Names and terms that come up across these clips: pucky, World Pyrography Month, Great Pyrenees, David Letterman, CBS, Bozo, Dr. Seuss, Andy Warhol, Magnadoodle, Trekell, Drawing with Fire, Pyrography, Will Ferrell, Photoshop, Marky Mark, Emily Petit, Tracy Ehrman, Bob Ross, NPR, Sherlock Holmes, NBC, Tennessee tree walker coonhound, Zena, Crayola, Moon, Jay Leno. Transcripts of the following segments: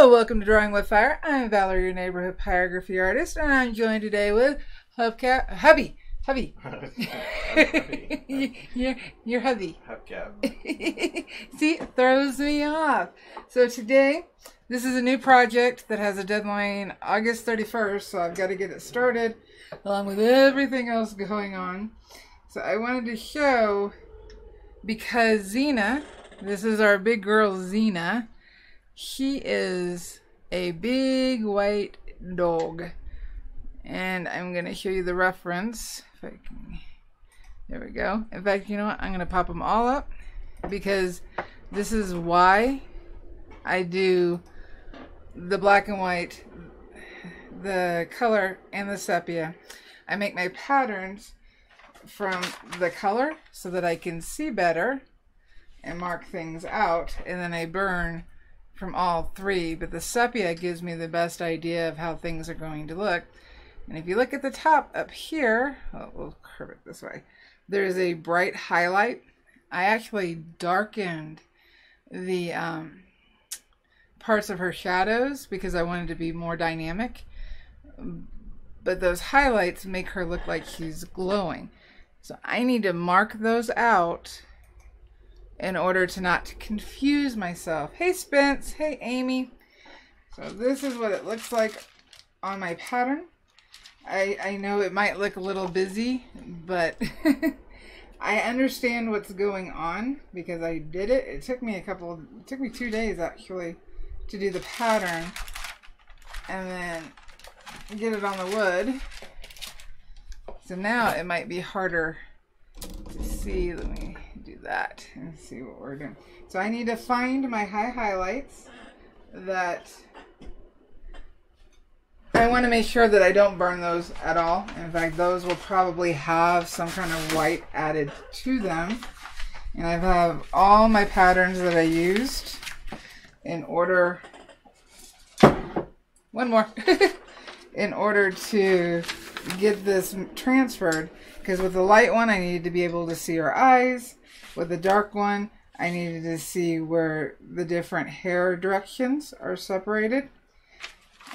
Hello, welcome to Drawing with Fire. I'm Valerie, your neighborhood pyrography artist, and I'm joined today with Hubcap, Hubby. Your hubby. Hubcap. See, it throws me off. So today, this is a new project that has a deadline August 31st, so I've got to get it started, along with everything else going on. So I wanted to show, because Zena, this is our big girl Zena, she is a big white dog, and I'm going to show you the reference if I can. There we go. In fact, you know what, I'm going to pop them all up, because this is why I do the black and white, the color, and the sepia. I make my patterns from the color so that I can see better and mark things out, and then I burn from all three, but the sepia gives me the best idea of how things are going to look. And if you look at the top up here, oh, we'll curve it this way, there's a bright highlight. I actually darkened the parts of her shadows because I wanted to be more dynamic, but those highlights make her look like she's glowing. So I need to mark those out in order to not confuse myself. Hey Spence, hey Amy. So this is what it looks like on my pattern. I know it might look a little busy, but I understand what's going on because I did it. It took me it took me 2 days actually to do the pattern and then get it on the wood. So now it might be harder to see. Let me do that and see what we're doing. So I need to find my high highlights that I want to make sure that I don't burn those at all. In fact, those will probably have some kind of white added to them. And I have all my patterns that I used in order, in order to get this transferred, because with the light one I needed to be able to see her eyes, with the dark one I needed to see where the different hair directions are separated,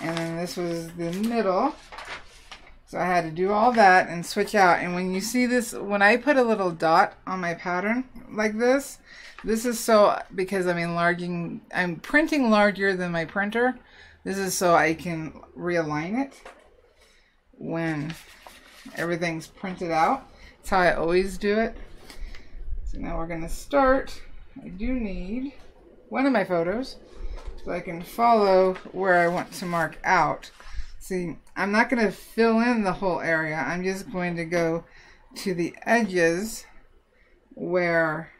and then this was the middle. So I had to do all that and switch out. And when you see this, when I put a little dot on my pattern like this, this is so, because I'm enlarging, I'm printing larger than my printer, this is so I can realign it when everything's printed out. That's how I always do it. So now we're gonna start. I do need one of my photos so I can follow where I want to mark out. See, I'm not gonna fill in the whole area. I'm just going to go to the edges where,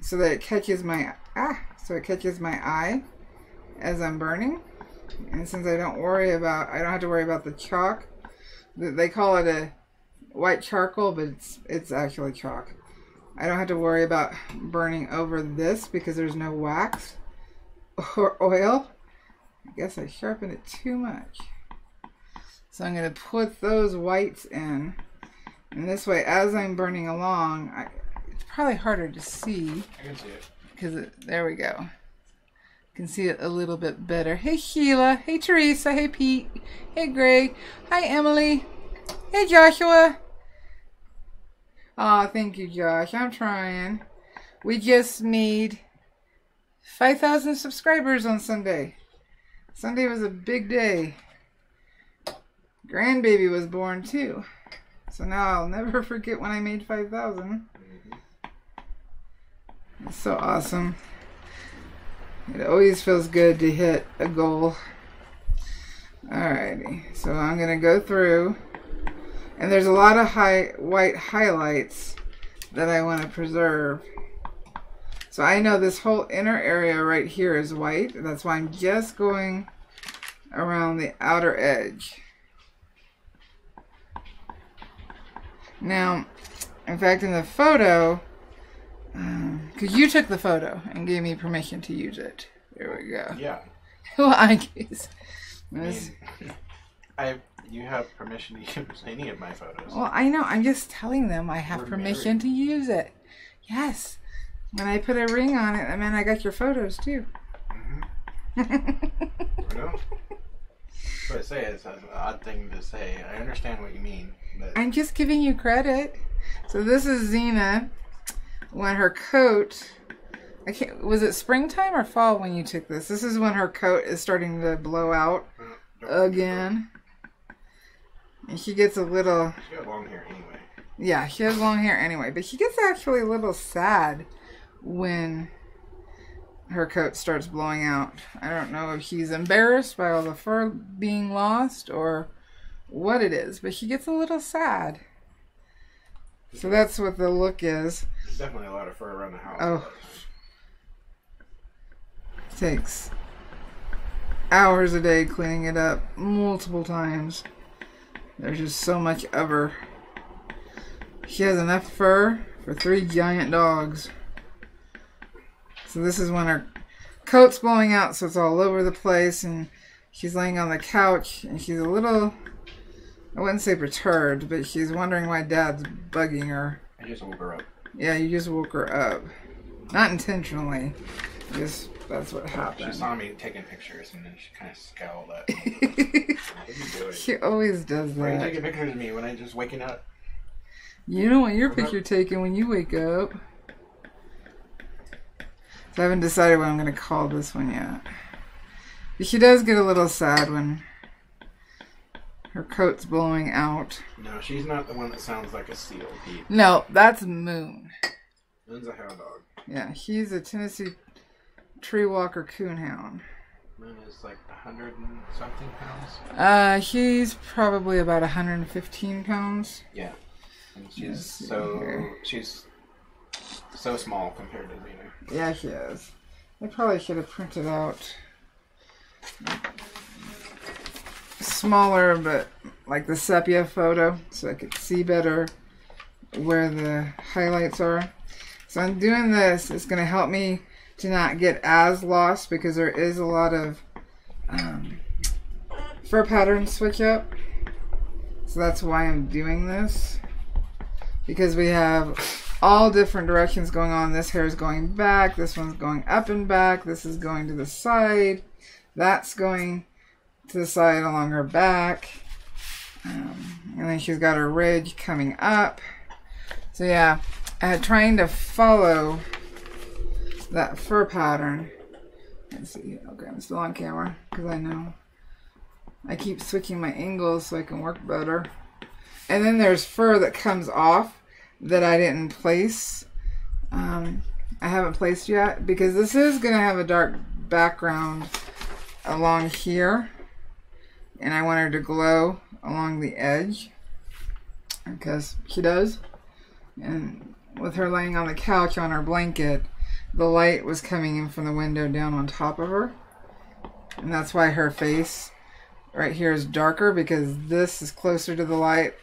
so that it catches my eye as I'm burning. And since I don't worry about, I don't have to worry about the chalk. They call it a white charcoal, but it's actually chalk. I don't have to worry about burning over this because there's no wax or oil. I guess I sharpened it too much. So I'm going to put those whites in. And this way, as I'm burning along, it's probably harder to see. I can see it. Because there we go. Can see it a little bit better. Hey Sheila, hey Teresa, hey Pete, hey Greg, hi Emily, hey Joshua. Aw, thank you Josh, I'm trying. We just made 5,000 subscribers on Sunday. Sunday was a big day. Grandbaby was born too. So now I'll never forget when I made 5,000. That's so awesome. It always feels good to hit a goal. Alrighty, so I'm gonna go through, and there's a lot of white highlights that I want to preserve. So I know this whole inner area right here is white. That's why I'm just going around the outer edge. Now, in fact, in the photo, because you took the photo and gave me permission to use it. There we go. Yeah. Well, you have permission to use any of my photos. Well, I know. I'm just telling them I have permission to use it. Yes. And I put a ring on it. I mean, I got your photos, too. Mm-hmm. You know? But say it's an odd thing to say. I understand what you mean. But I'm just giving you credit. So this is Zena when her coat. I can't. Was it springtime or fall when you took this? This is when her coat is starting to blow out again, and she gets a little. She got long hair anyway. Yeah, she has long hair anyway, but she gets actually a little sad when her coat starts blowing out. I don't know if she's embarrassed by all the fur being lost or what it is, but she gets a little sad. So that's what the look is. There's definitely a lot of fur around the house. Oh. It takes hours a day cleaning it up multiple times. There's just so much of her. She has enough fur for 3 giant dogs. So this is when her coat's blowing out, so it's all over the place, and she's laying on the couch, and she's a little, I wouldn't say perturbed, but she's wondering why Dad's bugging her. I just woke her up. Yeah, you just woke her up. Not intentionally. Just, that's what happened. She saw me taking pictures, and then she kind of scowled at me. What are you doing? She always does that. Why are you taking pictures of me when I'm just waking up? You don't want your picture taken when you wake up. I haven't decided what I'm going to call this one yet. But she does get a little sad when her coat's blowing out. No, she's not the one that sounds like a COP. No, that's Moon. Moon's a hound dog. Yeah, he's a Tennessee tree walker coonhound. Moon is like 100-something pounds? She's probably about 115 pounds. Yeah. And she's so small compared to Zena. Yeah, she is. I probably should have printed out smaller, but like the sepia photo, so I could see better where the highlights are. So I'm doing this. It's going to help me to not get as lost, because there is a lot of fur pattern switch up. So that's why I'm doing this, because we have all different directions going on. This hair is going back, this one's going up and back, this is going to the side, that's going to the side along her back, and then she's got her ridge coming up. So yeah, trying to follow that fur pattern. Let's see, okay, I'm still on camera, because I know I keep switching my angles so I can work better. And then there's fur that comes off that I didn't place. I haven't placed yet, because this is going to have a dark background along here, and I want her to glow along the edge, because she does. And with her laying on the couch on her blanket, the light was coming in from the window down on top of her, and that's why her face right here is darker, because this is closer to the light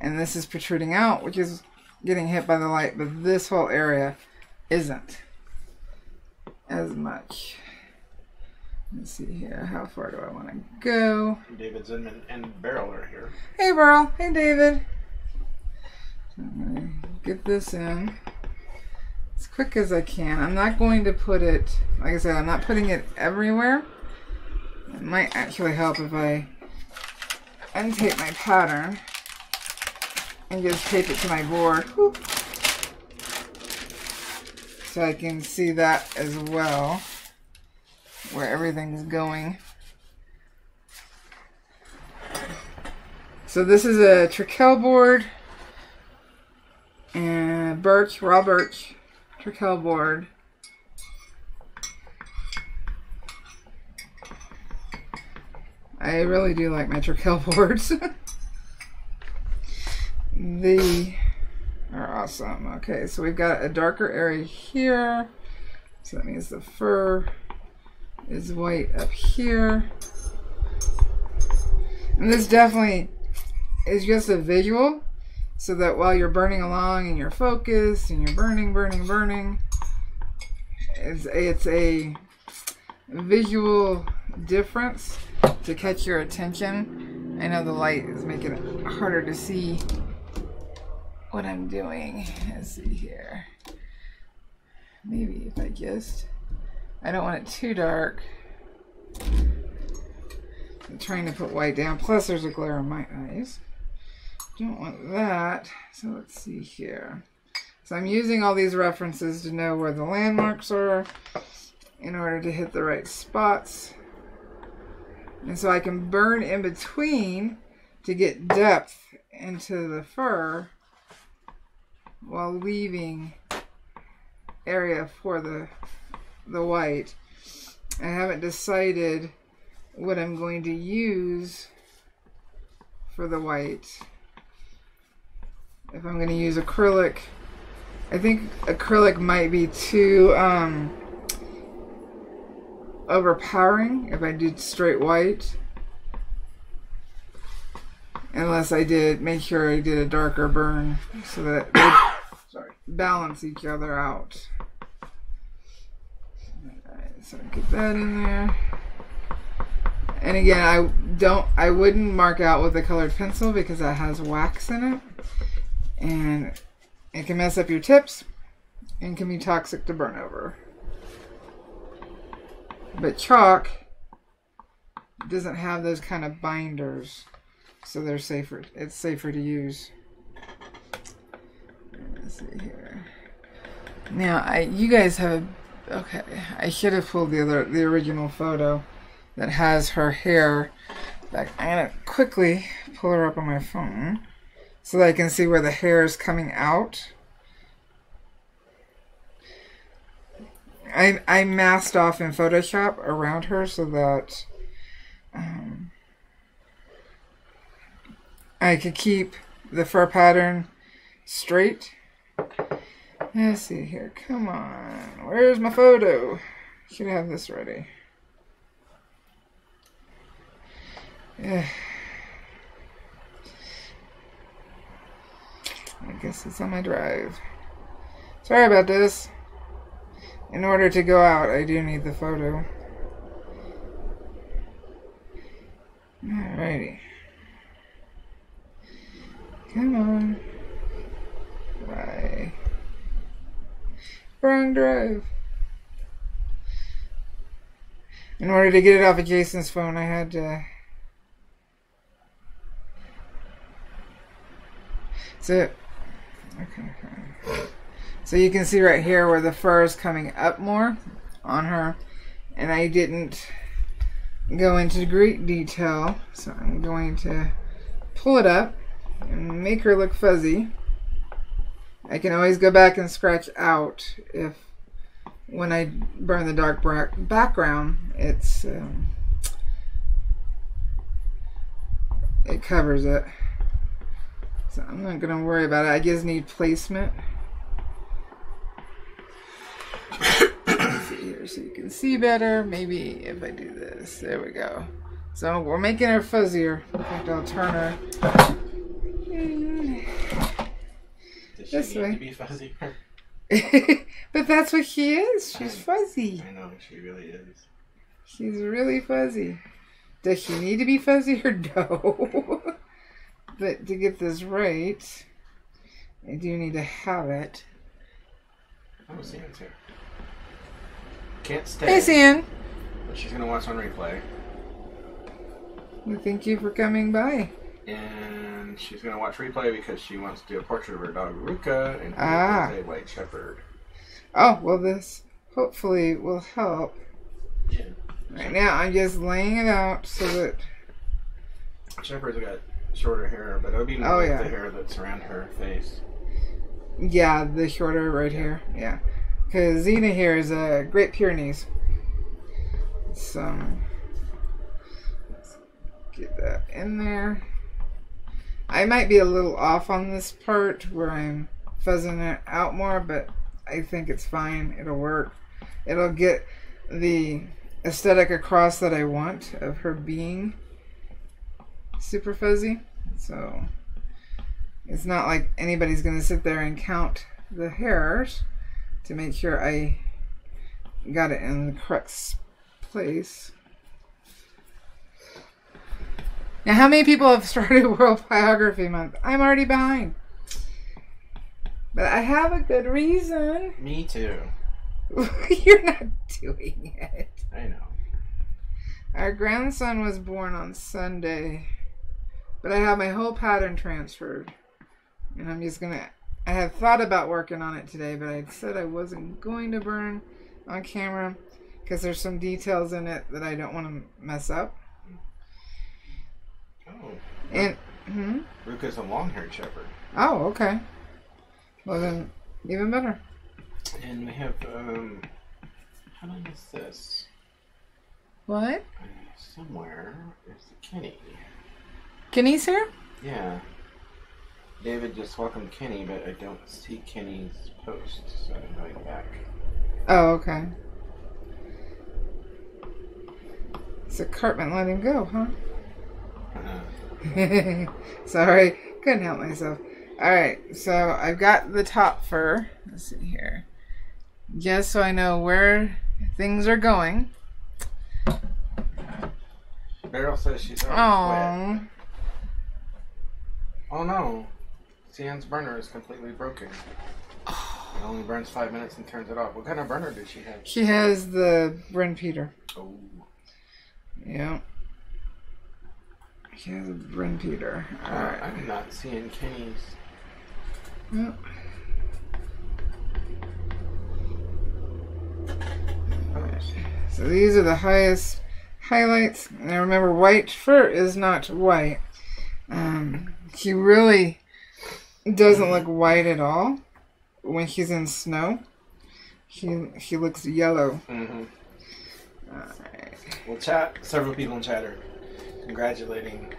and this is protruding out, which is getting hit by the light, but this whole area isn't as much. Let's see here. How far do I want to go? David's in and Beryl are here. Hey, Beryl. Hey, David. So I'm going to get this in as quick as I can. I'm not going to put it, like I said, I'm not putting it everywhere. It might actually help if I untape my pattern and just tape it to my board. Whoop. So I can see that as well, where everything's going. So this is a Trekell board and birch, raw birch Trekell board. I really do like my Trekell boards. They are awesome. Okay, so we've got a darker area here, so that means the fur is white up here. And this definitely is just a visual, so that while you're burning along and you're focused and you're burning, it's a visual difference to catch your attention. I know the light is making it harder to see what I'm doing. Let's see here. Maybe if I don't want it too dark. I'm trying to put white down. Plus, there's a glare in my eyes. Don't want that. So let's see here. So I'm using all these references to know where the landmarks are in order to hit the right spots. And so I can burn in between to get depth into the fur while leaving area for the white. I haven't decided what I'm going to use for the white. If I'm going to use acrylic, I think acrylic might be too overpowering if I did straight white. Unless I did make sure I did a darker burn so that they balance each other out. Alright, so get that in there. And again, I wouldn't mark out with a colored pencil because that has wax in it. And it can mess up your tips and can be toxic to burn over. But chalk doesn't have those kind of binders, so they're safer. It's safer to use. Let's see here. Now, you guys have a, okay. I should have pulled the original photo that has her hair back. I'm gonna quickly pull her up on my phone so that I can see where the hair is coming out. I masked off in Photoshop around her so that I could keep the fur pattern straight. Let's see here. Come on. Where's my photo? Should have this ready. Yeah. I guess it's on my drive. Sorry about this. In order to go out, I do need the photo. Alrighty. Come on. Bye. Wrong drive. In order to get it off of Jason's phone, I had to... So, okay. So you can see right here where the fur is coming up more on her, and I didn't go into great detail, so I'm going to pull it up and make her look fuzzy. I can always go back and scratch out if when I burn the dark background, it's it covers it. So I'm not going to worry about it. I just need placement. Here, so you can see better. Maybe if I do this, there we go. So we're making her fuzzier. In fact, I'll turn her this way. To be fuzzy? But that's what she is. She's fuzzy. I know she really is. She's really fuzzy. Does she need to be fuzzy or no? But to get this right, I do need to have it. Oh, Zan's here. Can't stay. Hey, Zan. But she's going to watch on replay. Well, thank you for coming by. And she's going to watch replay because she wants to do a portrait of her dog, Ruka, and a white shepherd. Oh, well, this hopefully will help. Yeah. Right now, I'm just laying it out so that... Shepherd's got shorter hair, but it'll be the hair that's around her face. Yeah, the shorter right here. Yeah, because Zena here is a Great Pyrenees. So let's get that in there. I might be a little off on this part where I'm fuzzing it out more, but I think it's fine. It'll work. It'll get the aesthetic across that I want of her being super fuzzy. So it's not like anybody's going to sit there and count the hairs to make sure I got it in the correct place. Now, how many people have started World Pyrography Month? I'm already behind. But I have a good reason. Me too. You're not doing it. I know. Our grandson was born on Sunday, but I have my whole pattern transferred. And I'm just gonna, I had thought about working on it today, but I said I wasn't going to burn on camera because there's some details in it that I don't want to mess up. Oh. And, hmm? Ruka's a long-haired shepherd. Oh, okay. Well then, even better. And we have, how do I miss this? What? Somewhere is Kenny. Kenny's here? Yeah. David just welcomed Kenny, but I don't see Kenny's post, so I'm going back. Oh, okay. So Cartman let him go, huh? Sorry, couldn't help myself. Alright, so I've got the top fur. Let's see here. Just so I know where things are going. Beryl says she's already quit. Oh no. Sienne's burner is completely broken. Oh. It only burns 5 minutes and turns it off. What kind of burner does she have? She has the Bryn Peter. Oh. Yeah. She has a Bryn Peter. Alright. I'm not seeing Kenny's. Yep. Okay. So these are the highest highlights. Now remember, white fur is not white. He really doesn't look white at all when he's in snow. He looks yellow. Mm-hmm. All right. Well, chat. Several people in chat are congratulating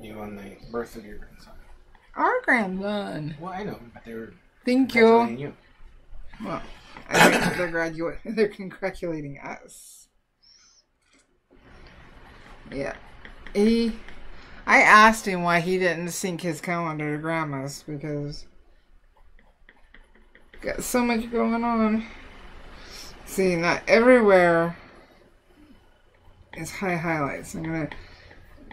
you on the birth of your grandson. Our grandson. Well, I know, but they were. Thank you. You. Well, I think they're congratulating us. Yeah. I asked him why he didn't sync his calendar to Grandma's because got so much going on. See, not everywhere is high highlights. I'm gonna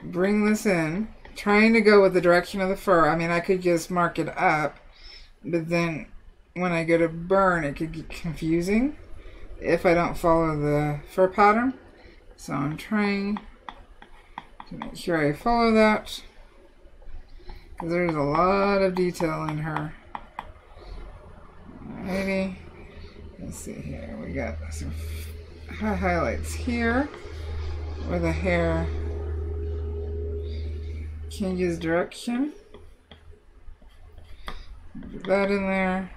bring this in, trying to go with the direction of the fur. I mean, I could just mark it up, but then when I go to burn, it could get confusing if I don't follow the fur pattern. So I'm trying to make sure I follow that, because there's a lot of detail in her. Alrighty, let's see here. We got some highlights here, where the hair changes direction. Put that in there,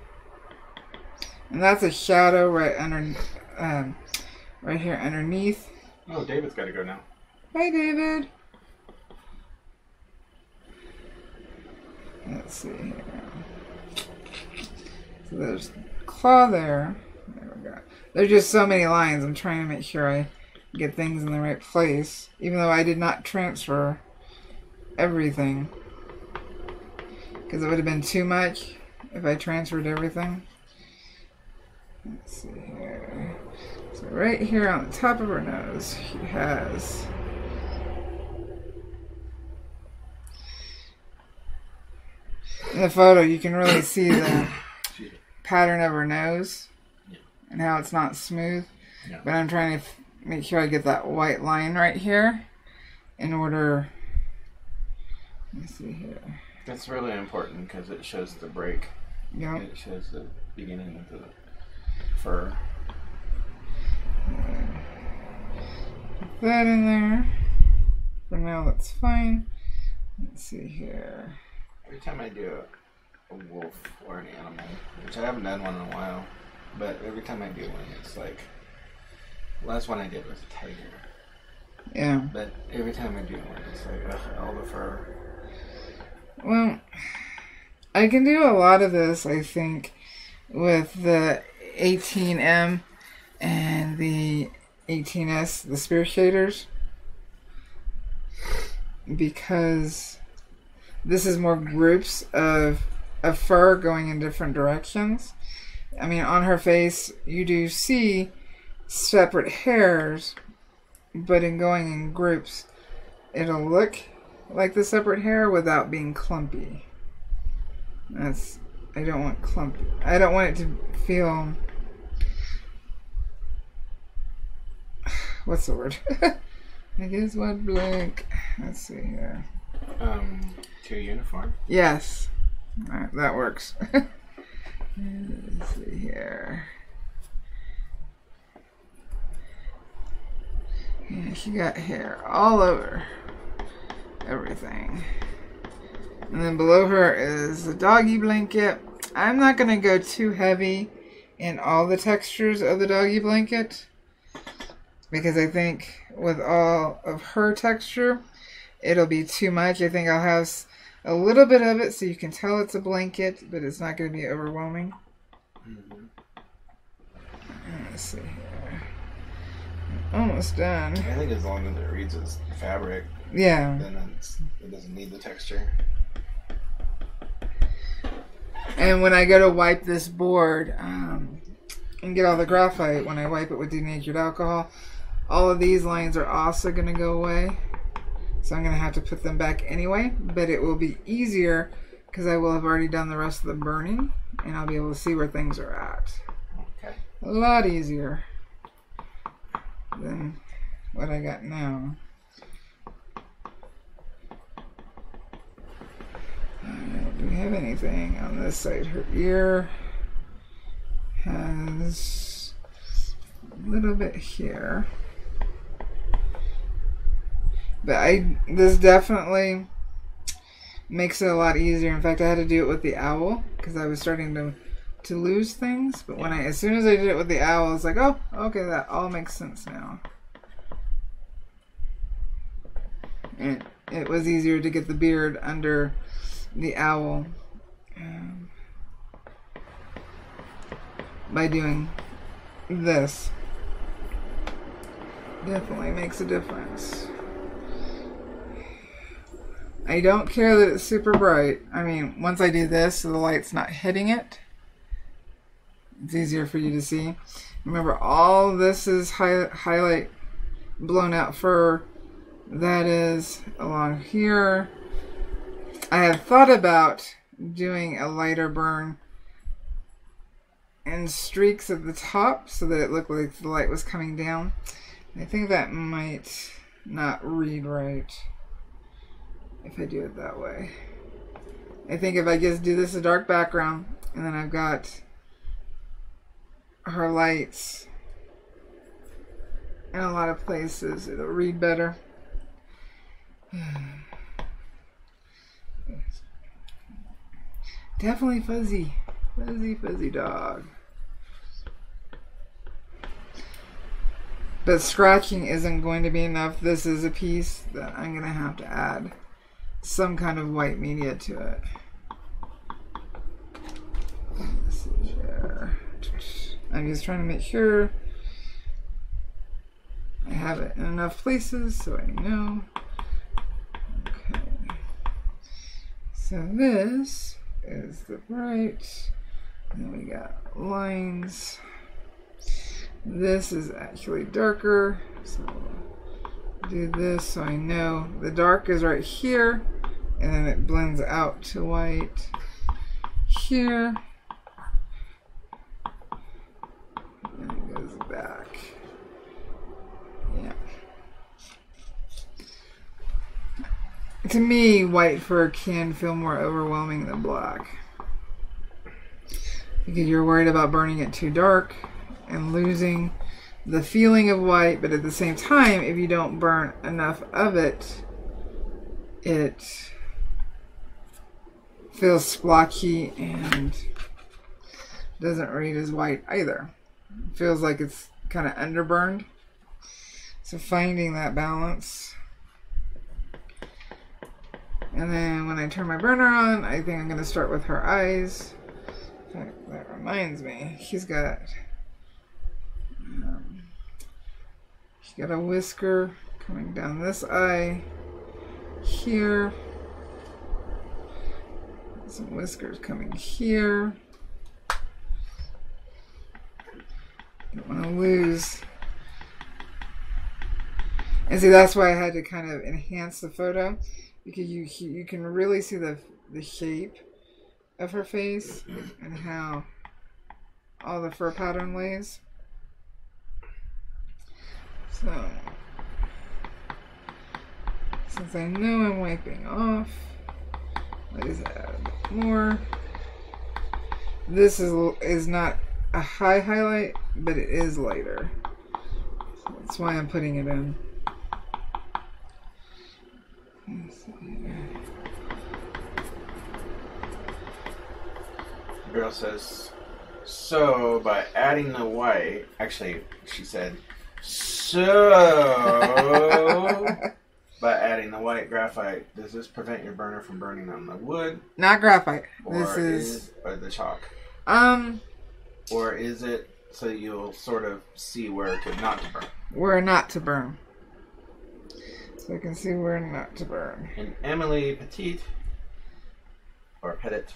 and that's a shadow right under, right here underneath. Oh, David's got to go now. Hi, David. Let's see here. So there's claw there. There we go. There's just so many lines. I'm trying to make sure I get things in the right place, even though I did not transfer everything, because it would have been too much if I transferred everything. Let's see here. So right here on the top of her nose, she has in the photo, you can really see the pattern of her nose and how it's not smooth. Yeah. But I'm trying to make sure I get that white line right here in order. Let's see here. That's really important because it shows the break. Yeah. It shows the beginning of the fur. Put that in there. For now, that's fine. Let's see here. Every time I do a wolf or an animal, which I haven't done one in a while, but every time I do one, it's like, the last one I did was a tiger. Yeah. But every time I do one, it's like, ugh, all the fur. Well, I can do a lot of this, I think, with the 18M and the 18S, the spear shaders, because this is more groups of fur going in different directions. I mean, on her face, you do see separate hairs, but in going in groups, it'll look like the separate hair without being clumpy. That's, I don't want clumpy. I don't want it to feel, what's the word? I guess what blank. Let's see here. To uniform? Yes. All right, that works. Let's see here. Yeah, she got hair all over everything. And then below her is the doggy blanket. I'm not going to go too heavy in all the textures of the doggy blanket, because I think with all of her texture, it'll be too much. I think I'll have a little bit of it so you can tell it's a blanket, but it's not going to be overwhelming. Let's see here. Almost done. I think as long as it reads as fabric, yeah, then it doesn't need the texture. And when I go to wipe this board and get all the graphite, when I wipe it with denatured alcohol, all of these lines are also going to go away. So I'm going to have to put them back anyway, but it will be easier because I will have already done the rest of the burning and I'll be able to see where things are at. Okay. A lot easier than what I got now. Do we have anything on this side? Her ear has a little bit here, but this definitely makes it a lot easier. In fact, I had to do it with the owl because I was starting to lose things, but when as soon as I did it with the owl, it's like, oh, okay, that all makes sense now. And it was easier to get the beard under the owl by doing this. Definitely makes a difference. I don't care that it's super bright. I mean, once I do this so the light's not hitting it, it's easier for you to see. Remember, all this is highlight blown out fur. That is along here. I had thought about doing a lighter burn and streaks at the top so that it looked like the light was coming down. I think that might not read right if I do it that way. I think if I just do this a dark background and then I've got her lights in a lot of places, it'll read better. Definitely fuzzy. Fuzzy dog. But scratching isn't going to be enough. This is a piece that I'm going to have to add some kind of white media to it. Let's see here. I'm just trying to make sure I have it in enough places so I know. Okay. So this is the bright, and we got lines. This is actually darker, so I'll do this so I know the dark is right here, and then it blends out to white here, and it goes back. Yeah. To me, white fur can feel more overwhelming than black, because you're worried about burning it too dark and losing the feeling of white, but at the same time, if you don't burn enough of it, it feels splotchy and doesn't read as white either. It feels like it's kind of underburned. So finding that balance. And then when I turn my burner on, I think I'm going to start with her eyes. That reminds me, she's got a whisker coming down this eye here. Some whiskers coming here. Don't want to lose. And see, that's why I had to kind of enhance the photo, because you can really see the shape of her face and how all the fur pattern lays. So, since I know I'm wiping off, let's add a bit more. This is not a high highlight, but it is lighter. So that's why I'm putting it in. The girl says, so by adding the white, actually she said, so by adding the white graphite, does this prevent your burner from burning on the wood? Not graphite. This is or the chalk. Or is it so you'll sort of see where it could not to burn? Where not to burn. So I can see where not to burn. And Emily Petit, or Pettit,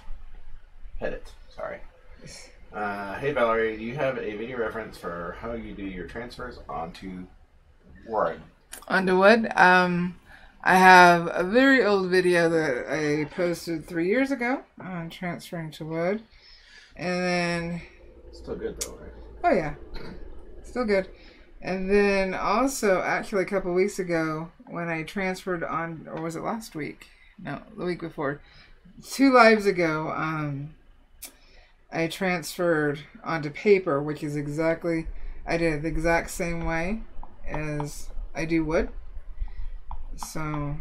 sorry. Hey Valerie, do you have a video reference for how you do your transfers onto wood? Onto wood? I have a very old video that I posted 3 years ago on transferring to wood. And then... Still good though, right? Oh yeah. Still good. And then also, actually a couple weeks ago, when I transferred on, or was it last week? No, the week before. 2 lives ago, I transferred onto paper, which is exactly, I did it the exact same way as I do wood. So,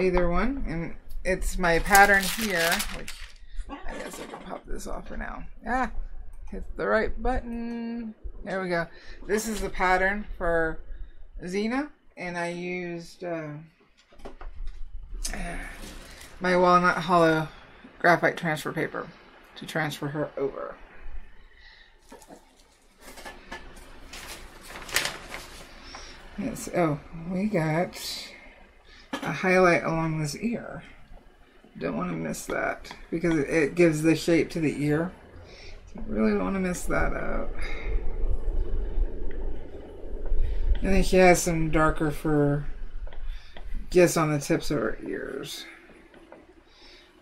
either one. And it's my pattern here, which I guess I can pop this off for now. Ah, hit the right button. There we go. This is the pattern for Zena, and I used my Walnut Hollow graphite transfer paper to transfer her over. Yes, oh, we got a highlight along this ear. Don't want to miss that because it gives the shape to the ear. So I really don't want to miss that out. And then she has some darker fur just on the tips of her ears.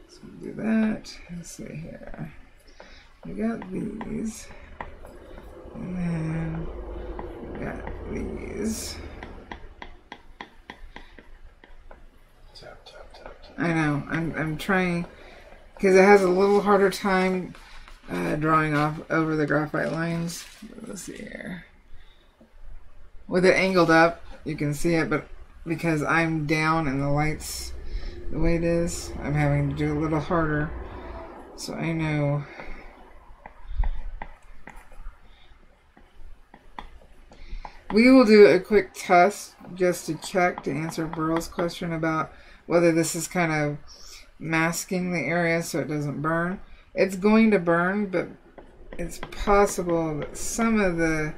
So we'll do that. Let's see here. We got these. And then we got these. Tap, tap, tap, tap. I know. I'm trying because it has a little harder time drawing off over the graphite lines. Let's see here. With it angled up, you can see it, but because I'm down and the light's the way it is, I'm having to do a little harder. So I know. We will do a quick test just to check, to answer Burl's question about whether this is kind of masking the area so it doesn't burn. It's going to burn, but it's possible that some of the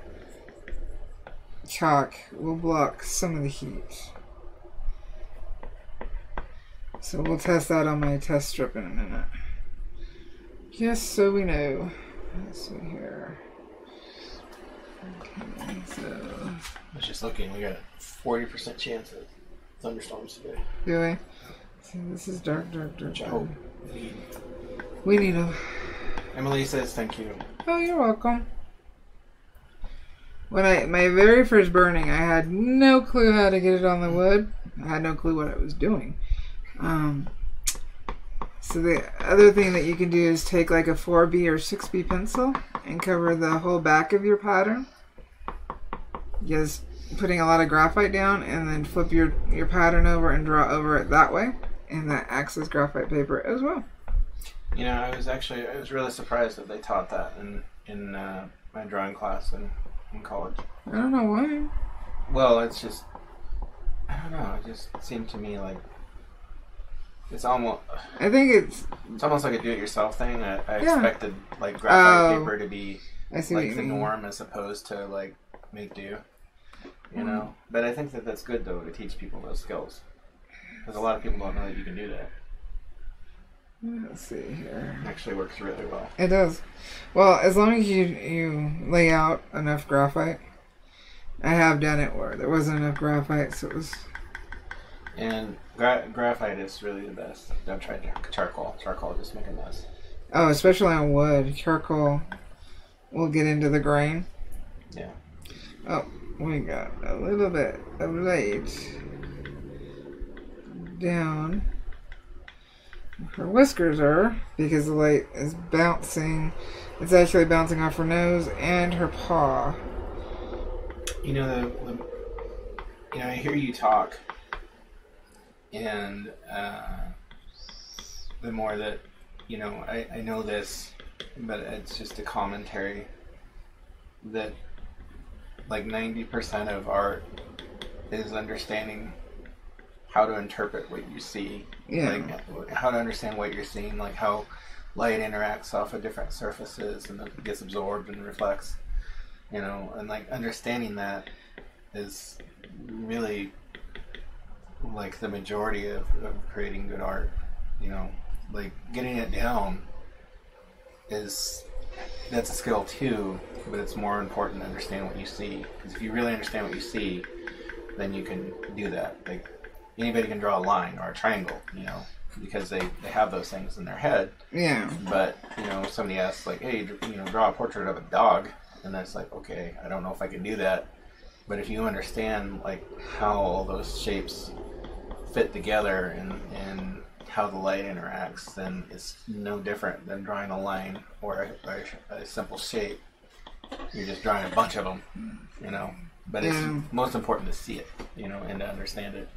chalk will block some of the heat. So we'll test that on my test strip in a minute. Just so we know. Let's see here. Okay, so. I was just looking, we got 40% chance of thunderstorms today. Do we? See, this is dark, dark, dark. Oh. We need a. Emily says thank you. Oh, you're welcome. When my very first burning, I had no clue how to get it on the wood. I had no clue what I was doing. So the other thing that you can do is take like a 4B or 6B pencil and cover the whole back of your pattern. Just putting a lot of graphite down and then flip your pattern over and draw over it that way. And that acts as graphite paper as well. You know, I was really surprised that they taught that in my drawing class in college. I don't know why. Well, it's just, I don't know, it just seemed to me like it's almost, I think it's almost like a do-it-yourself thing. I yeah. Expected like graphite paper to be like the norm as opposed to like make do, you know. But I think that that's good though, to teach people those skills, because a lot of people don't know that you can do that. Let's see here. Actually works really well. It does. Well, as long as you lay out enough graphite. I have done it where there wasn't enough graphite, so it was... And graphite is really the best. I've tried charcoal. Charcoal just make a mess. Oh, especially on wood. Charcoal will get into the grain. Yeah. Oh, we got a little bit of light down where her whiskers are, because the light is bouncing. It's actually bouncing off her nose and her paw. You know, I hear you talk, and the more that, you know, I know this, but it's just a commentary that like 90% of art is understanding how to interpret what you see. Yeah. Like, how to understand what you're seeing, like how light interacts off of different surfaces and then gets absorbed and reflects, you know, and like understanding that is really like the majority of creating good art, you know, like getting it down is, that's a skill too, but it's more important to understand what you see, because if you really understand what you see, then you can do that. Like anybody can draw a line or a triangle, you know, because they have those things in their head. Yeah. But, you know, somebody asks, like, hey, you know, draw a portrait of a dog, and that's like, okay, I don't know if I can do that. But if you understand, like, how all those shapes fit together and how the light interacts, then it's no different than drawing a line or a simple shape. You're just drawing a bunch of them, you know. But it's most important to see it, you know, and to understand it.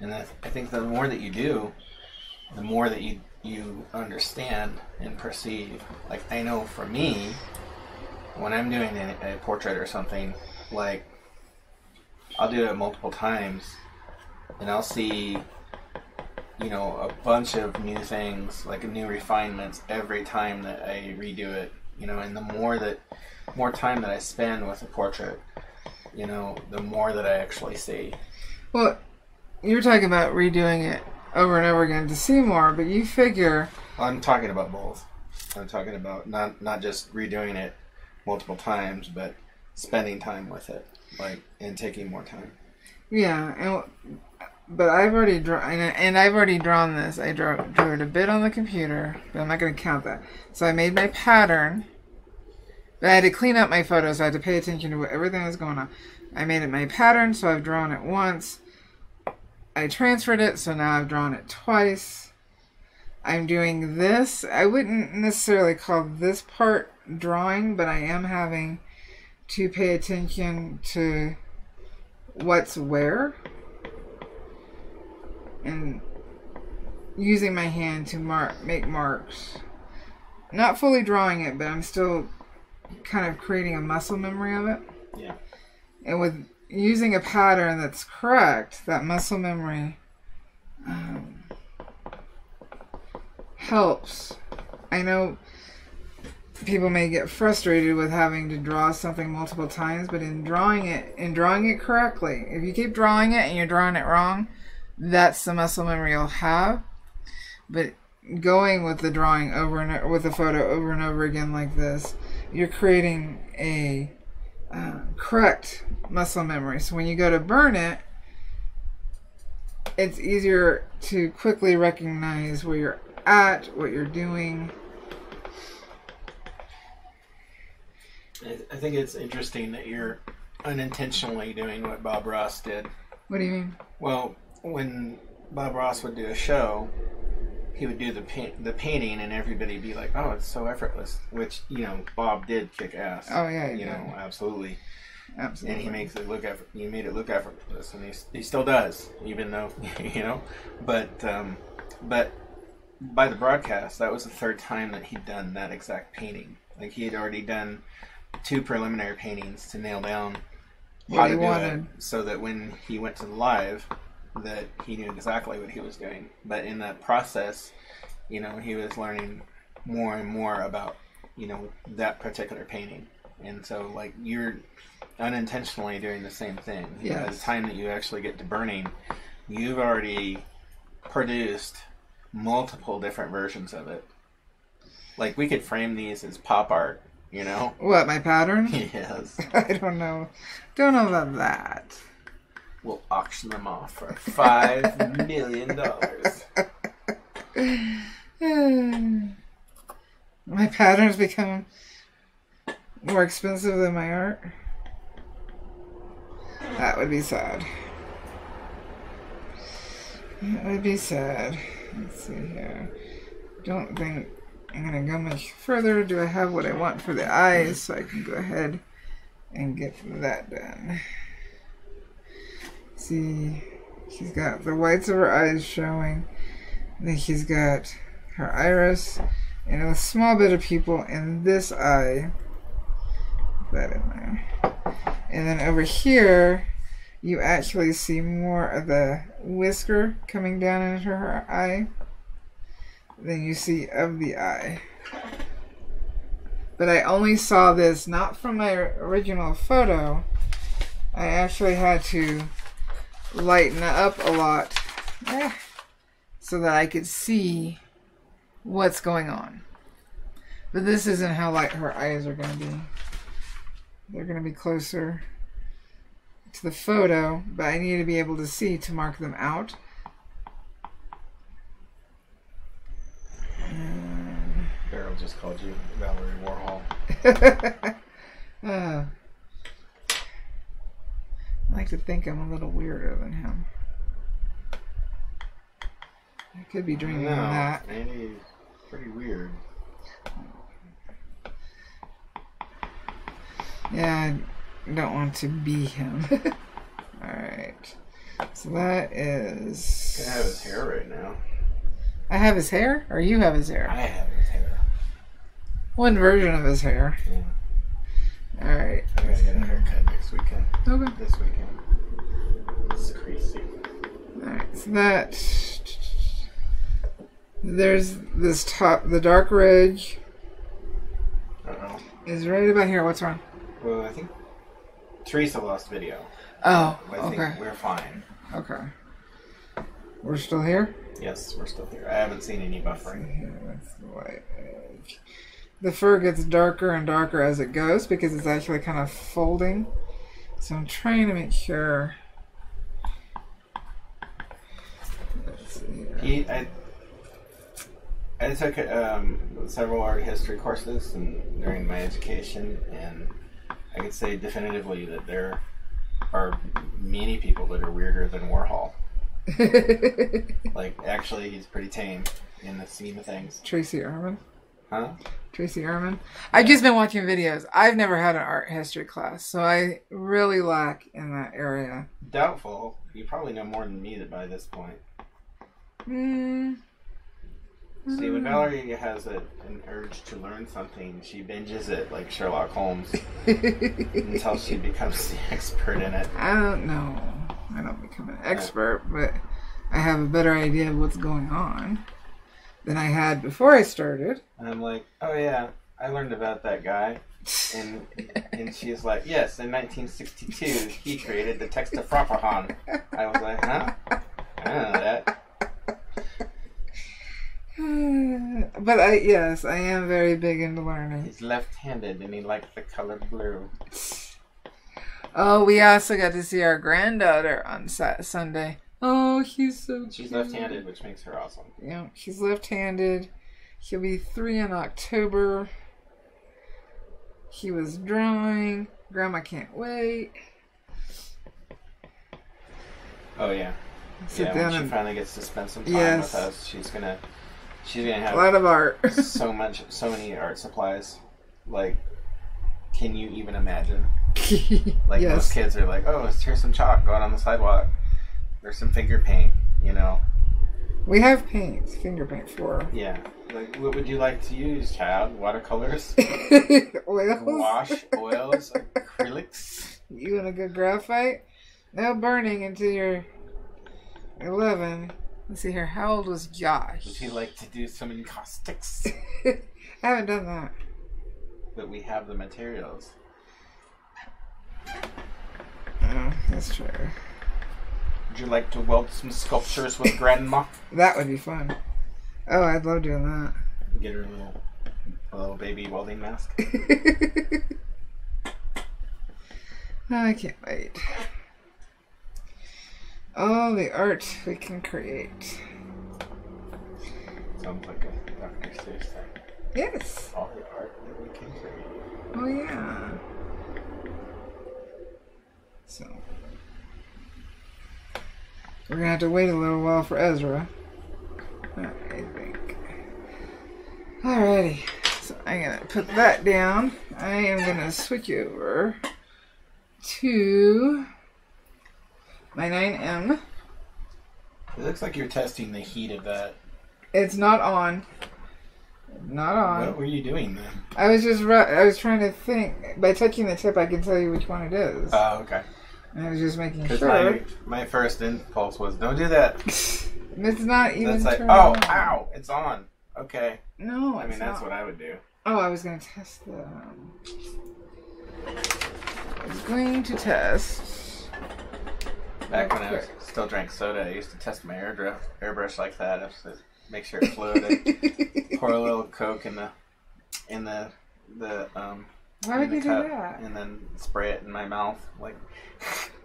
And that's, I think the more that you do, the more that you understand and perceive. Like, I know for me, when I'm doing a portrait or something, like, I'll do it multiple times, and I'll see, you know, a bunch of new things, like new refinements every time that I redo it, you know, and the more time that I spend with a portrait, you know, the more that I actually see. Well, you're talking about redoing it over and over again to see more, but you figure... I'm talking about both. I'm talking about not just redoing it multiple times, but spending time with it, like, and taking more time. Yeah, and, but I've already drawn, and I've already drawn this. I drew it a bit on the computer, but I'm not going to count that. So I made my pattern, but I had to clean up my photos, so I had to pay attention to everything that was going on. I made it my pattern, so I've drawn it once. I transferred it, so now I've drawn it twice. I'm doing this. I wouldn't necessarily call this part drawing, but I am having to pay attention to what's where and using my hand to make marks. Not fully drawing it, but I'm still kind of creating a muscle memory of it. Yeah. And with using a pattern that's correct, that muscle memory helps. I know people may get frustrated with having to draw something multiple times, but in drawing it correctly, if you keep drawing it and you're drawing it wrong, that's the muscle memory you'll have. But going with the drawing over and over, with the photo over and over again like this, you're creating a correct muscle memory. So when you go to burn it, it's easier to quickly recognize where you're at, what you're doing. I think it's interesting that you're unintentionally doing what Bob Ross did. What do you mean? Well, when Bob Ross would do a show, he would do the painting, and everybody'd be like, "Oh, it's so effortless." Which, you know, Bob did kick ass. Oh yeah, you know, absolutely, absolutely. And he makes it look you made it look effortless, and he still does, even though, you know. But by the broadcast, that was the third time that he'd done that exact painting. Like, he had already done 2 preliminary paintings to nail down what he wanted, so that when he went to the live, that he knew exactly what he was doing. But in that process, you know, he was learning more and more about, you know, that particular painting. And so, like, you're unintentionally doing the same thing. Yeah. By the time that you actually get to burning, you've already produced multiple different versions of it. Like, we could frame these as pop art, you know? What, my pattern? Yes. I don't know. Don't know about that. We'll auction them off for $5 million. My pattern's become more expensive than my art. That would be sad. That would be sad. Let's see here. Don't think I'm gonna go much further. Do I have what I want for the eyes? So I can go ahead and get that done. See, she's got the whites of her eyes showing. Then she's got her iris and a small bit of pupil in this eye. Put that in there. And then over here, you actually see more of the whisker coming down into her eye than you see of the eye. But I only saw this not from my original photo. I actually had to lighten up a lot so that I could see what's going on. But this isn't how light her eyes are going to be. They're going to be closer to the photo, but I need to be able to see to mark them out. Daryl just called you Valerie Warhol. I like to think I'm a little weirder than him. I could be dreaming of that. Andy's pretty weird. Yeah, I don't want to be him. Alright. So that is... I have his hair right now. I have his hair? Or you have his hair? I have his hair. One version of his hair. Yeah. Alright. I gotta get a haircut next weekend. Okay. This weekend. It's crazy. Alright, so that... There's this top... The dark ridge... Uh-oh. Is right about here. What's wrong? Well, I think Teresa lost video. Oh, I think we're fine. Okay. We're still here? Yes, we're still here. I haven't seen any buffering. That's the light edge. The fur gets darker and darker as it goes because it's actually kind of folding. So I'm trying to make sure. Let's see here. I took several art history courses and during my education, and I could say definitively that there are many people that are weirder than Warhol. Like, actually, he's pretty tame in the scheme of things. Tracy Ehrman? Huh? Tracy Ehrman? I've just been watching videos. I've never had an art history class, so I really lack in that area. Doubtful. You probably know more than me by this point. Hmm... See, when Valerie has an urge to learn something, she binges it like Sherlock Holmes until she becomes the expert in it. I don't know. I don't become an expert, but I have a better idea of what's going on than I had before I started. And I'm like, oh yeah, I learned about that guy. And she's like, yes, in 1962, he created the text of Frappahan. I was like, huh? I don't know that. But yes, I am very big into learning. He's left-handed and he likes the color blue. Oh, we also got to see our granddaughter on Sunday. Oh, she's so cute. She's left-handed, which makes her awesome. Yeah, she's left-handed. She'll be 3 in October. She was drawing. Grandma can't wait. Oh, yeah. Yeah, when she finally gets to spend some time with us, she's going to... She's gonna have a lot of art. So many art supplies. Like, can you even imagine? Like, most kids are like, oh, here's some chalk going on the sidewalk. There's some finger paint, you know. We have paints, finger paint for. Yeah. Like, what would you like to use, child? Watercolors? Oils? Wash, oils, acrylics? You want a good graphite? No burning until you're 11. Let's see here. How old was Josh? Would he like to do some encaustics? I haven't done that. But we have the materials. Oh, that's true. Would you like to weld some sculptures with Grandma? That would be fun. Oh, I'd love doing that. Get her a little baby welding mask. I can't wait. Oh, the art we can create. Sounds like a Dr. Seuss thing. Yes. All the art that we can create. Oh, yeah. So, We're gonna have to wait a little while for Ezra, I think. Alrighty, so I'm gonna put that down. I am gonna switch over to my 9M. It looks like you're testing the heat of that. It's not on. Not on. What were you doing then? I was trying to think. By touching the tip, I can tell you which one it is. Oh, okay. And I was just making sure. My first impulse was, don't do that. It's not even. It's like, oh, on. Ow, it's on. Okay. No, I mean, that's not what I would do. Oh, I was going to test the. I was going to test. Back when I was still drank soda, I used to test my airbrush like that. I was, make sure it floated. Pour a little Coke in the Why would you do that? And then spray it in my mouth, like.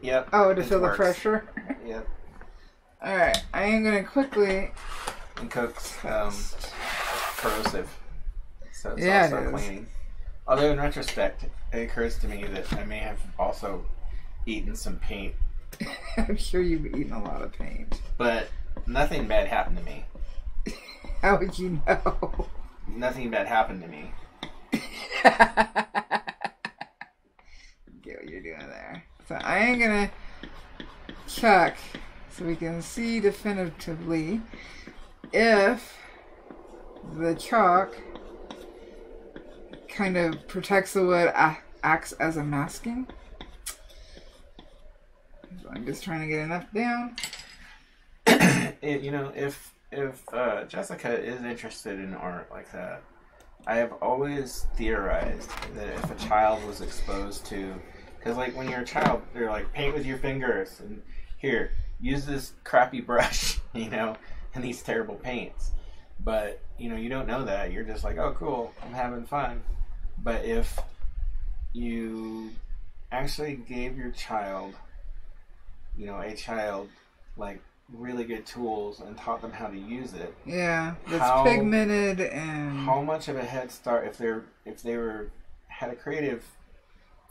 Yep. Oh, to feel the pressure. Yep. All right, I am gonna quickly. And Coke's corrosive, so it's also cleaning. Although in retrospect, it occurs to me that I may have also eaten some paint. I'm sure you've eaten a lot of paint. But nothing bad happened to me. How would you know? Nothing bad happened to me. Get what you're doing there. So I am gonna check so we can see definitively if the chalk kind of protects the wood, acts as a masking. So I'm just trying to get enough down. You know, if Jessica is interested in art like that, I have always theorized that if a child was exposed to, because like when you're a child, they're like, paint with your fingers, and here, use this crappy brush, you know, and these terrible paints. But, you know, you don't know that. You're just like, oh, cool, I'm having fun. But if you actually gave your child, you know, a child, like, really good tools and taught them how to use it. Yeah, it's pigmented and how much of a head start if they had a creative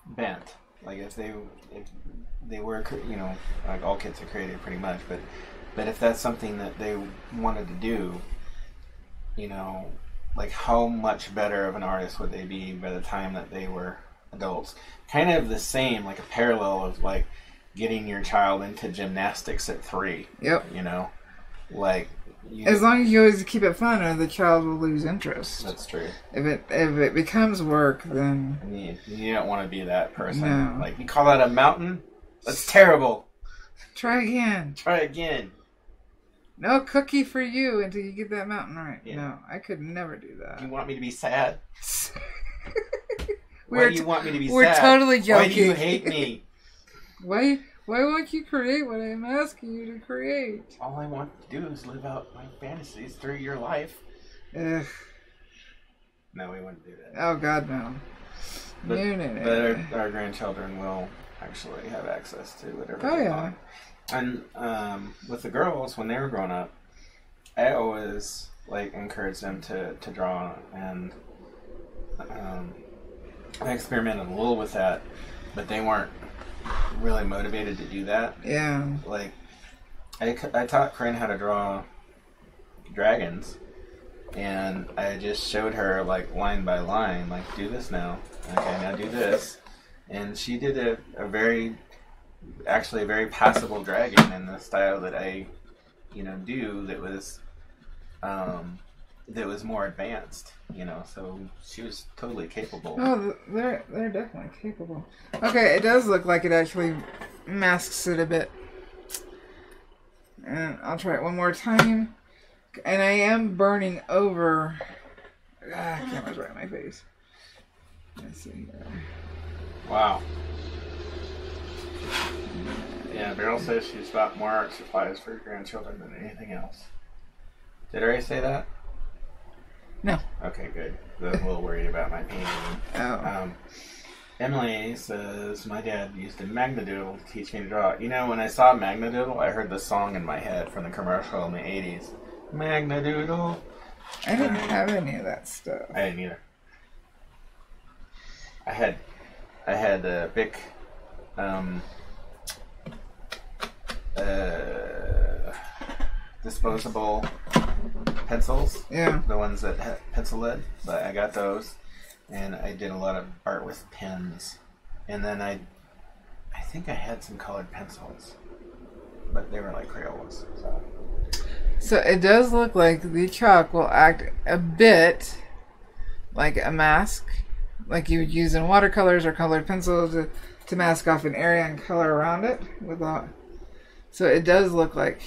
bent, like if they were, you know, like all kids are creative pretty much, but if that's something that they wanted to do, you know, like how much better of an artist would they be by the time that they were adults? Kind of the same, like a parallel of like getting your child into gymnastics at 3. Yep. You know, like as long as you always keep it fun, or the child will lose interest. That's true. If it becomes work, then you don't want to be that person. No. Like, you call that a mountain? That's terrible. Try again. Try again. No cookie for you until you get that mountain right. Yeah. No, I could never do that. You want me to be sad? Why do you want me to be sad? We're totally joking. Why do you hate me? Why won't you create what I'm asking you to create? All I want to do is live out my fantasies through your life. Ugh. No, we wouldn't do that. Oh, God, no. But, no. But our grandchildren will actually have access to whatever they want. And with the girls, when they were growing up, I always, like, encouraged them to draw, and I experimented a little with that, but they weren't really motivated to do that. Yeah. Like, I taught Corinne how to draw dragons, and I just showed her, like, line by line, like, do this now. Okay, now do this. And she did a very passable dragon in the style that I, you know, do, that was more advanced, you know, so she was totally capable. Oh, they're definitely capable. Okay, it does look like it actually masks it a bit. And I'll try it one more time. And I am burning over. Ah, camera's right in my face. Let's see here. Wow. Yeah, Beryl says she's bought more art supplies for her grandchildren than anything else. Did I already say that? No. Okay, good. I'm a little worried about my painting. Oh. Emily says, my dad used a Magnadoodle to teach me to draw. You know, when I saw Magnadoodle, I heard the song in my head from the commercial in the 80s. Magnadoodle. I didn't have any of that stuff. I didn't either. I had a big... disposable pencils. Yeah. The ones that had pencil lid. But I got those. And I did a lot of art with pens. And then I think I had some colored pencils. But they were like Crayolas. So it does look like the chalk will act a bit like a mask. Like you would use in watercolors or colored pencils to mask off an area and color around it. Without. So it does look like...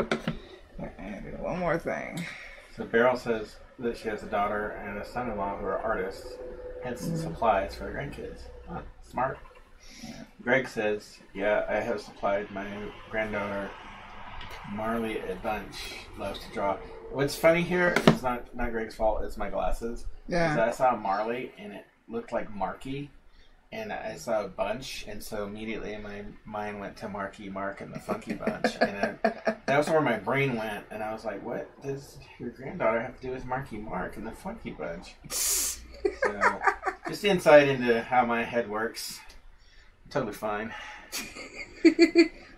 I'm gonna do one more thing. So Beryl says that she has a daughter and a son-in-law who are artists, hence supplies for the grandkids. Huh, smart. Yeah. Greg says, yeah, I have supplied my granddaughter Marley a bunch. Loves to draw. What's funny here is not Greg's fault, it's my glasses. Yeah. Because I saw Marley and it looked like Marky. And I saw a bunch, and so immediately my mind went to Marky Mark and the Funky Bunch. And that was where my brain went, and I was like, what does your granddaughter have to do with Marky Mark and the Funky Bunch? So, just insight into how my head works. I'm totally fine.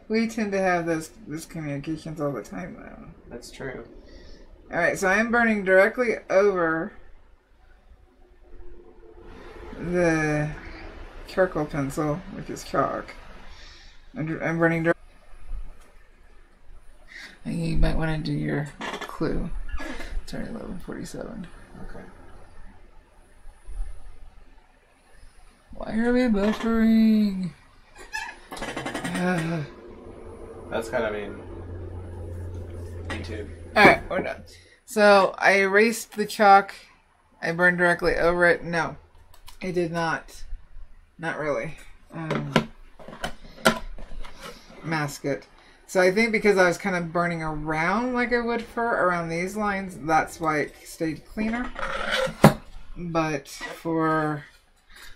We tend to have those communications all the time, though. That's true. All right, so I'm burning directly over the... charcoal pencil, which is chalk. I'm running. I think you might want to do your clue. It's already 11:47. Okay. Why are we buffering? That's gotta mean YouTube. Alright, we're done. So I erased the chalk. I burned directly over it. No, I did not. Not really. Mask it. So I think because I was kind of burning around like I would fur around these lines, that's why it stayed cleaner. But for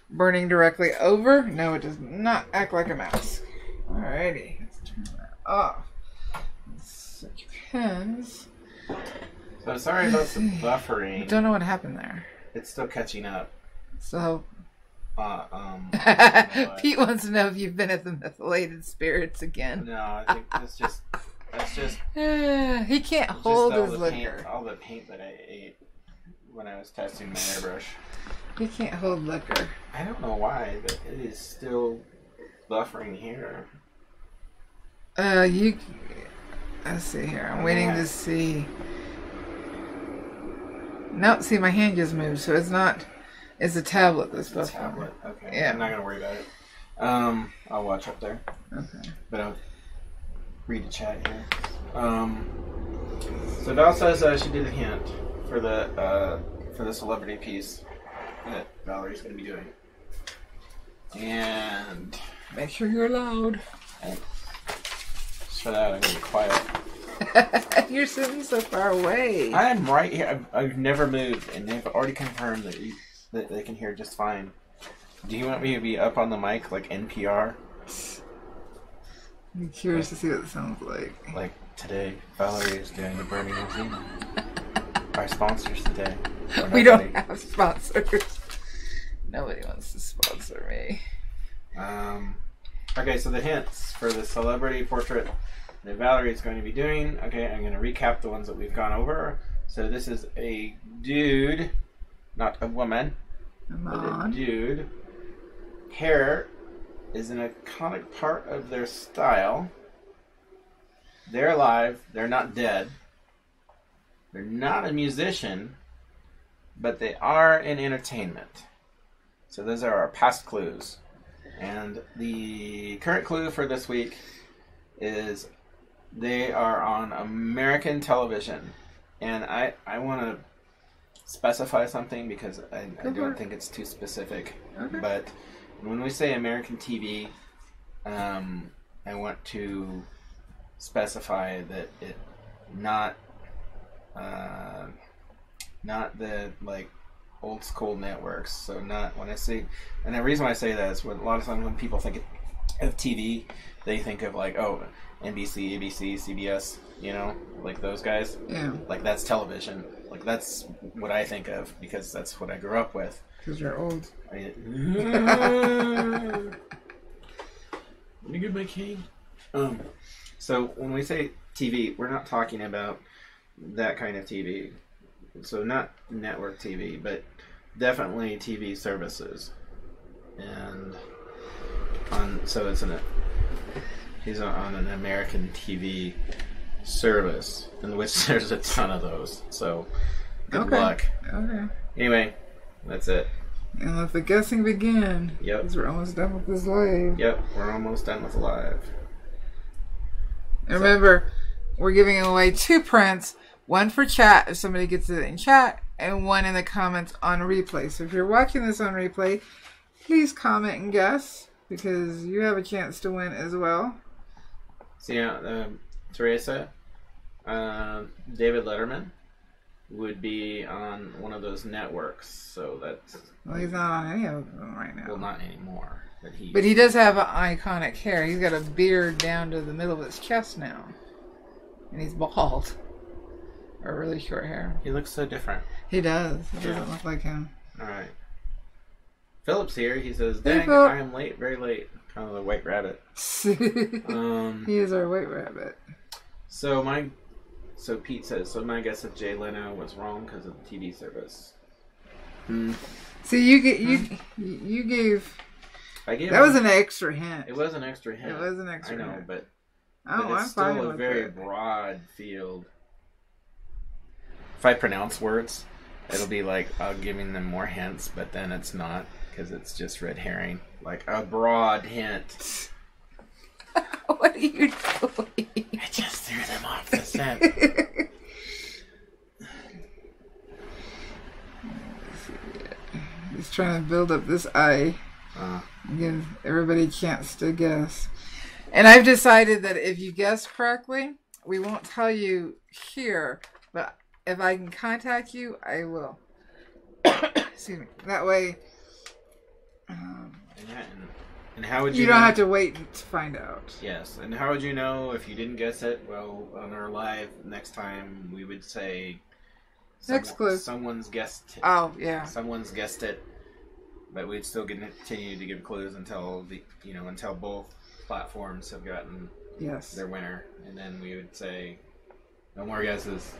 burning directly over, no, it does not act like a mask. Alrighty, let's turn that off. Let's switch pens. So sorry about the buffering. I don't know what happened there. It's still catching up. So. Pete wants to know if you've been at the methylated spirits again. No, I think that's just he can't hold his liquor. All the paint that I ate when I was testing my airbrush. He can't hold liquor. I don't know why, but it is still buffering here. Let's see here. I'm waiting to see. No, see my hand just moved, so it's not. It's a tablet. This stuff. Tablet. Okay. Yeah. I'm not gonna worry about it. I'll watch up there. Okay. But I'll read the chat here. So Val says she did a hint for the celebrity piece that Valerie's gonna be doing. And make sure you're loud. Right. Shut out and be quiet. You're sitting so far away. I am right here. I've never moved, and they've already confirmed that you. That they can hear just fine. Do you want me to be up on the mic like NPR? I'm curious to see what it sounds like. Like today, Valerie is doing the Burning of Zena. Our sponsors today. We don't have sponsors. Nobody wants to sponsor me. Okay, so the hints for the celebrity portrait that Valerie is going to be doing. Okay, I'm going to recap the ones that we've gone over. So this is a dude... Not a woman, but a dude. Hair is an iconic part of their style. They're alive. They're not dead. They're not a musician, but they are in entertainment. So those are our past clues. And the current clue for this week is they are on American television. And I want to... specify something because I don't think it's too specific. Okay. But when we say American TV, I want to specify that it not the like old school networks. So not when I say, and the reason why I say that is when a lot of times when people think of TV, they think of like NBC, ABC, CBS, you know, like those guys. Yeah. Like that's television. Like that's what I think of because that's what I grew up with. Because you're old. Let me get my cane. So when we say TV, we're not talking about that kind of TV. So not network TV, but definitely TV services. And on, so it's an, he's on an American TV service, in which there's a ton of those. So good luck. Okay. Anyway, that's it. And let the guessing begin. Yep. Because we're almost done with this live. Yep, we're almost done with live. And remember, we're giving away 2 prints. One for chat, if somebody gets it in chat, and one in the comments on replay. So if you're watching this on replay, please comment and guess, because you have a chance to win as well. So yeah, Teresa, David Letterman would be on one of those networks, so that's... Well, he's not on any of them right now. Well, not anymore. But he does have an iconic hair. He's got a beard down to the middle of his chest now. And he's bald. Or really short hair. He looks so different. He does. He doesn't look like him. Alright. Philip's here. He says, dang, hey, I am late, very late. Kind of the white rabbit. He is our white rabbit. So my... So Pete says, so my guess of Jay Leno was wrong because of the TV service. Hmm. So you get you gave. I gave that was an extra hint. It was an extra hint. It was an extra. I know, hint. But it's still a very broad field. If I pronounce words, it'll be like I'm giving them more hints, but then it's not because it's just red herring. Like a broad hint. What are you doing? I just threw them off the scent. He's trying to build up this eye. Give everybody a chance to guess. And I've decided that if you guess correctly, we won't tell you here, but if I can contact you, I will. Excuse me. That way... And how would you don't know? Have to wait to find out. Yes, and how would you know if you didn't guess it? Well, on our live next time, we would say next clue. Someone's guessed it. Oh, yeah. Someone's guessed it, but we'd still continue to give clues until the until both platforms have gotten their winner, and then we would say no more guesses.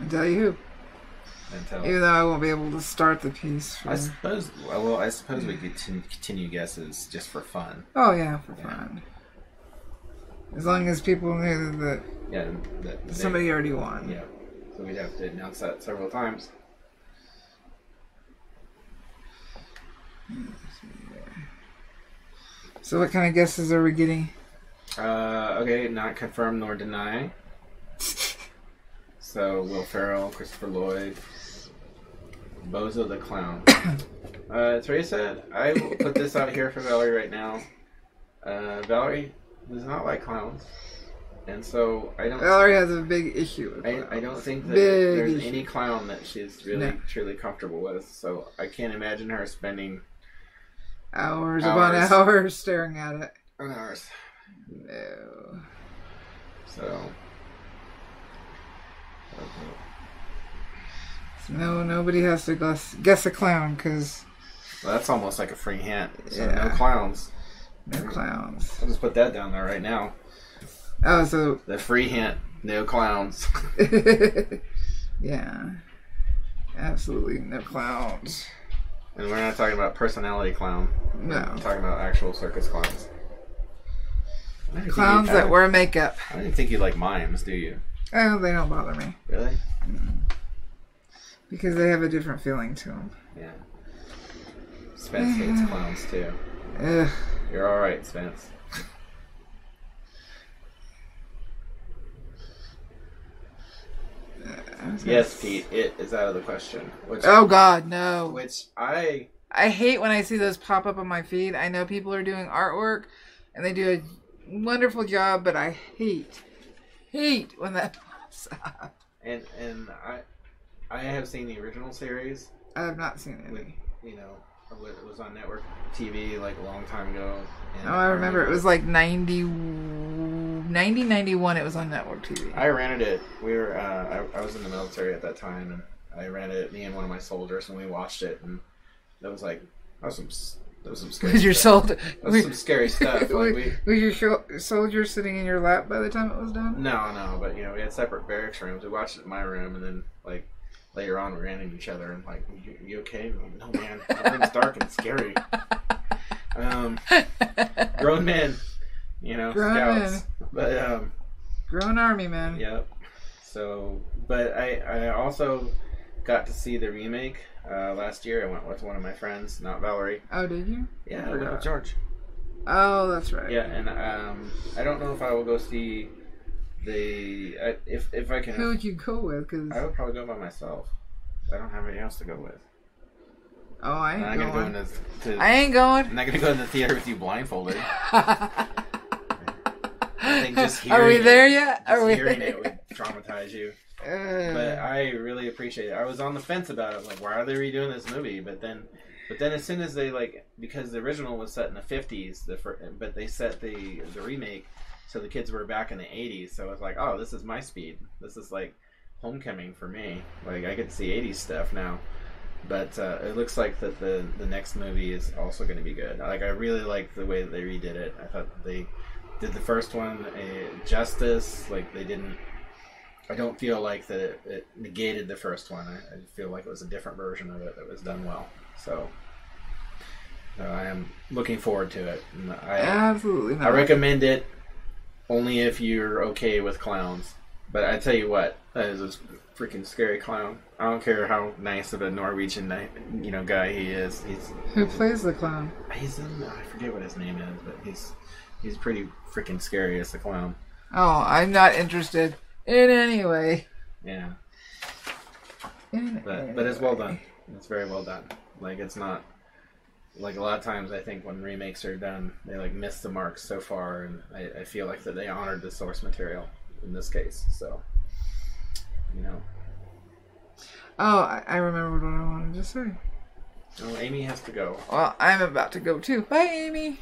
I'll tell you who. Until, even though I won't be able to start the piece. For, I suppose. Well, I suppose we could continue guesses just for fun. Oh yeah, for fun. As long as people knew that. Yeah. That somebody already won. Yeah. So we'd have to announce that several times. So what kind of guesses are we getting? Okay, not confirm nor deny. So Will Ferrell, Christopher Lloyd, Bozo the Clown. Teresa, I will put this out here for Valerie right now. Valerie does not like clowns, and so I don't. Valerie has a big issue with clowns. I don't think that there's any clown that she's really truly comfortable with. So I can't imagine her spending hours upon hours staring at it. Hours. No. So. So no, nobody has to guess a clown, because... Well, that's almost like a free hint. So no clowns. No clowns. I'll just put that down there right now. Oh, so... The free hint, no clowns. Yeah. Absolutely no clowns. And we're not talking about personality clown. No. We're talking about actual circus clowns. Clowns that wear makeup. I don't even think you like mimes, do you? Oh, they don't bother me. Really? No. Because they have a different feeling to them. Yeah. Spence hates clowns, too. Ugh. You're alright, Spence. Yes, Pete, it is out of the question. Which, oh, God, no. Which I hate when I see those pop up on my feed. I know people are doing artwork, and they do a wonderful job, but I hate when that pops up. And I have seen the original series. I have not seen it. It was on network TV like a long time ago. And I remember it was like 91. It was on network TV. I rented it. We were I was in the military at that time, and I rented it. Me and one of my soldiers, and we watched it, and that was like that was some That was some scary stuff. That was some scary stuff. Like were your soldier sitting in your lap by the time it was done? No, no, but you know, we had separate barracks rooms. We watched it in my room, and then like later on we ran into each other and like, you okay? Like, no man, that room's dark and scary. Grown men, you know, scouts. But grown army men. Yep. So, but I also got to see the remake last year. I went with one of my friends, not Valerie. Oh, did you? Yeah, I went with George. Oh, that's right. Yeah, and I don't know if I will go see the if I can. Who would you go with? Cause I would probably go by myself. I don't have anyone else to go with. Oh, I ain't going. Go I ain't going. I'm not gonna go in the theater with you blindfolded. I think just hearing it would traumatize you. But I really appreciate it. I was on the fence about it, like, why are they redoing this movie? But then as soon as they like, because the original was set in the 50s, but they set the remake so the kids were back in the 80s. So I was like, oh, this is my speed. This is like homecoming for me. Like I could see 80s stuff now. But it looks like that the next movie is also going to be good. Like I really liked the way that they redid it. I thought that they did the first one justice. Like they didn't. I don't feel like that it negated the first one. I feel like it was a different version of it that was done well. So I am looking forward to it. And I recommend it only if you're okay with clowns. But I tell you what, that is a freaking scary clown. I don't care how nice of a Norwegian guy he is. Who plays the clown? He's in, I forget what his name is, but he's pretty freaking scary as the clown. Oh, I'm not interested. In any way. Yeah. But it's well done. It's very well done. Like, it's not... Like, a lot of times, I think when remakes are done, they, like, miss the mark so far, and I feel like that they honored the source material in this case, so... You know. Oh, I remembered what I wanted to say. Oh, Amy has to go. Well, I'm about to go, too. Bye, Amy!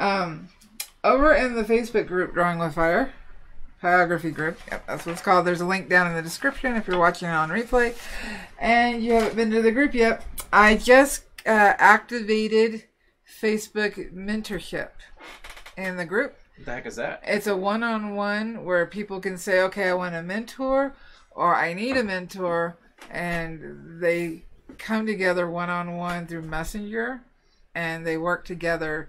Over in the Facebook group, Drawing with Fire... Pyrography group. Yep, that's what it's called. There's a link down in the description if you're watching on replay and you haven't been to the group yet. I just activated Facebook mentorship in the group. What the heck is that? It's a one-on-one where people can say, okay, I want a mentor or I need a mentor, and they come together one-on-one through Messenger and they work together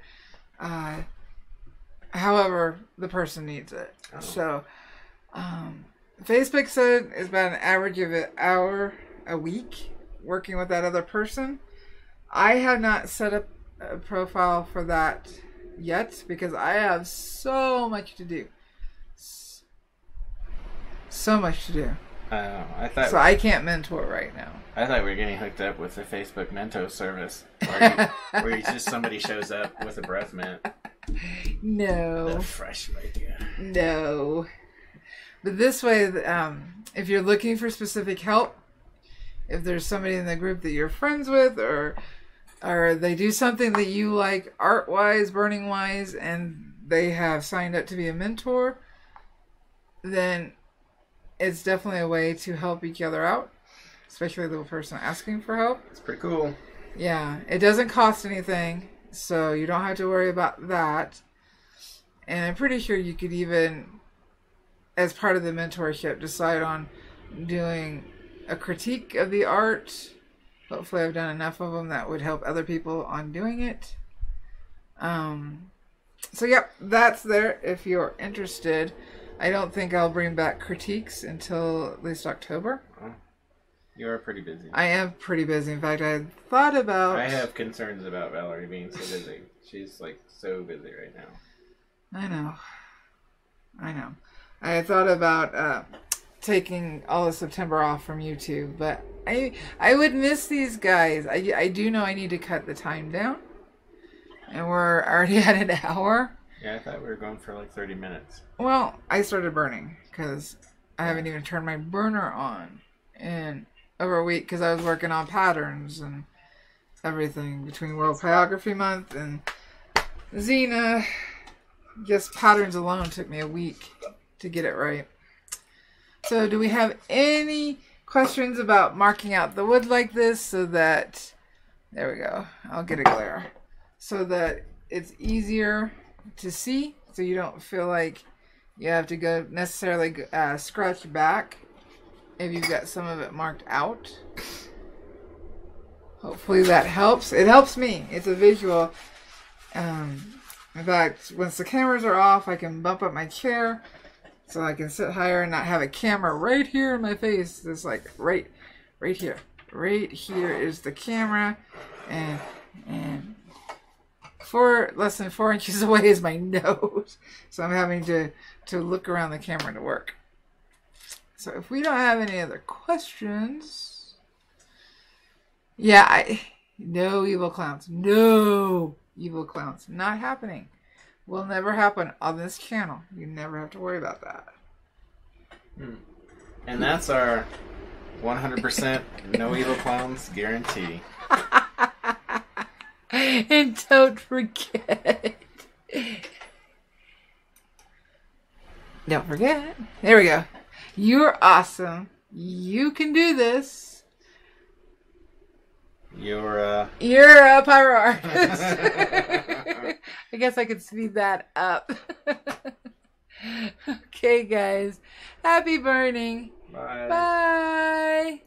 however the person needs it. Oh. So Facebook said it's about an average of an hour a week working with that other person. I have not set up a profile for that yet because I have so much to do. So much to do. I thought so I can't mentor right now. I thought we were getting hooked up with the Facebook Mentor service where you just somebody shows up with a breath mint. No. That's fresh right here. No. But this way, if you're looking for specific help, if there's somebody in the group that you're friends with or they do something that you like art-wise, burning-wise, and they have signed up to be a mentor, then it's definitely a way to help each other out, especially the person asking for help. It's pretty cool. Yeah. It doesn't cost anything. So you don't have to worry about that. And I'm pretty sure you could even, as part of the mentorship, decide on doing a critique of the art. Hopefully I've done enough of them that would help other people on doing it. So yep, that's there if you're interested. I don't think I'll bring back critiques until at least October. You are pretty busy. I am pretty busy. In fact, I thought about... I have concerns about Valerie being so busy. She's, like, so busy right now. I know. I know. I thought about taking all of September off from YouTube, but I would miss these guys. I do know I need to cut the time down, and we're already at an hour. Yeah, I thought we were going for, like, 30 minutes. Well, I started burning, because I haven't even turned my burner on, and... over a week because I was working on patterns and everything between World Pyrography Month and Zena. Just patterns alone took me a week to get it right. So do we have any questions about marking out the wood like this so that There we go. I'll get a glare so that it's easier to see, so you don't feel like you have to go necessarily scratch back if you've got some of it marked out. Hopefully that helps. It helps me. It's a visual. In fact, once the cameras are off, I can bump up my chair so I can sit higher and not have a camera right here in my face. It's like right here. Right here is the camera, and less than 4 inches away is my nose. So I'm having to look around the camera to work. So if we don't have any other questions, yeah, no evil clowns, no evil clowns, not happening. Will never happen on this channel. You never have to worry about that. And that's our 100% no evil clowns guarantee. And don't forget. Don't forget. There we go. You're awesome. You can do this. You're a pyro artist. I guess I could speed that up. Okay, guys. Happy burning. Bye. Bye.